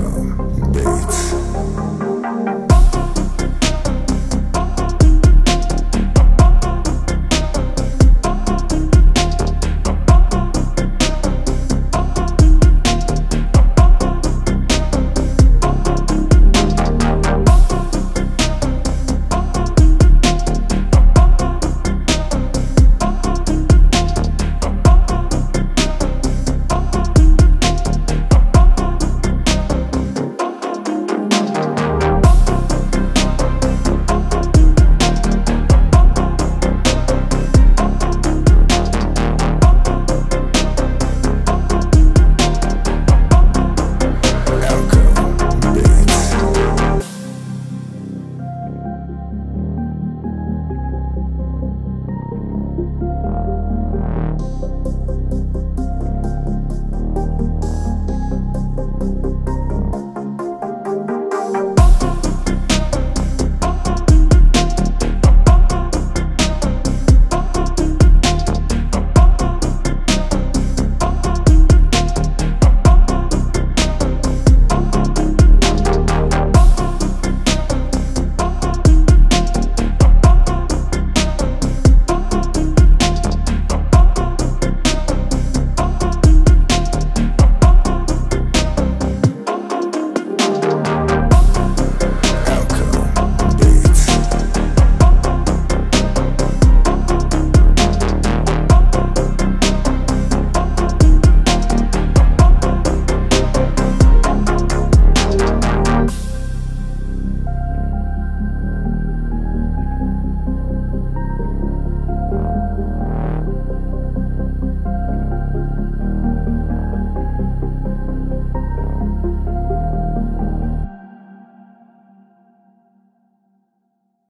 go.